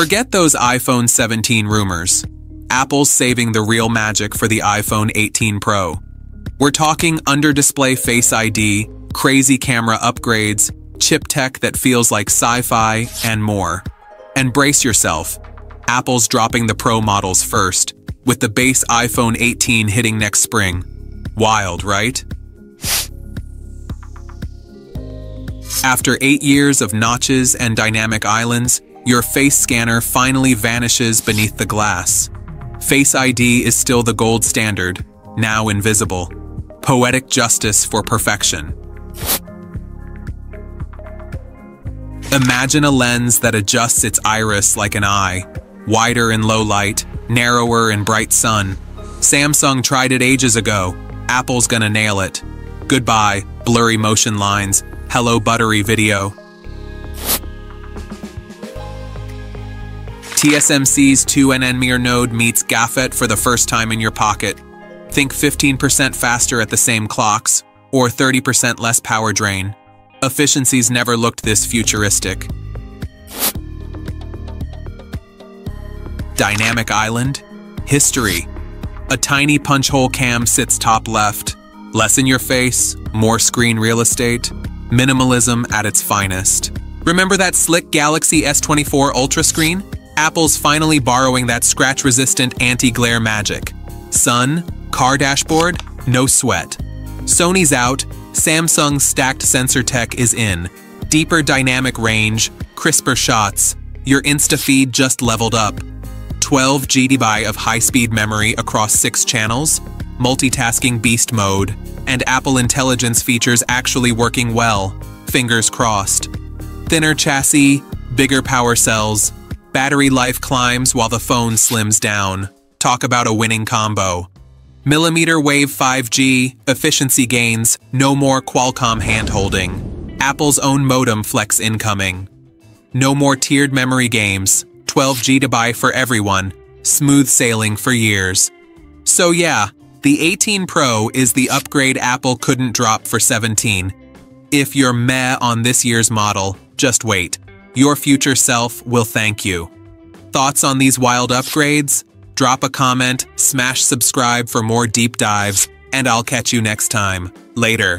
Forget those iPhone 17 rumors. Apple's saving the real magic for the iPhone 18 Pro. We're talking under-display Face ID, crazy camera upgrades, chip tech that feels like sci-fi, and more. And brace yourself. Apple's dropping the Pro models first, with the base iPhone 18 hitting next spring. Wild, right? After 8 years of notches and dynamic islands, your face scanner finally vanishes beneath the glass. Face ID is still the gold standard, now invisible. Poetic justice for perfection. Imagine a lens that adjusts its iris like an eye, wider in low light, narrower in bright sun. Samsung tried it ages ago, Apple's gonna nail it. Goodbye, blurry motion lines, hello buttery video. TSMC's 2nm node meets GAAFET for the first time in your pocket. Think 15% faster at the same clocks, or 30% less power drain. Efficiencies never looked this futuristic. Dynamic Island? History. A tiny punch-hole cam sits top left. Less in your face, more screen real estate. Minimalism at its finest. Remember that slick Galaxy S24 Ultra screen? Apple's finally borrowing that scratch-resistant anti-glare magic. Sun, car dashboard, no sweat. Sony's out, Samsung's stacked sensor tech is in. Deeper dynamic range, crisper shots. Your Insta feed just leveled up. 12 GB of high-speed memory across 6 channels, multitasking beast mode, and Apple Intelligence features actually working well, fingers crossed. Thinner chassis, bigger power cells, battery life climbs while the phone slims down. Talk about a winning combo. Millimeter wave 5G, efficiency gains, no more Qualcomm hand-holding. Apple's own modem flex incoming. No more tiered memory games, 12 GB for everyone, smooth sailing for years. So yeah, the 18 Pro is the upgrade Apple couldn't drop for 17. If you're meh on this year's model, just wait. Your future self will thank you. Thoughts on these wild upgrades? Drop a comment, smash subscribe for more deep dives, and I'll catch you next time. Later.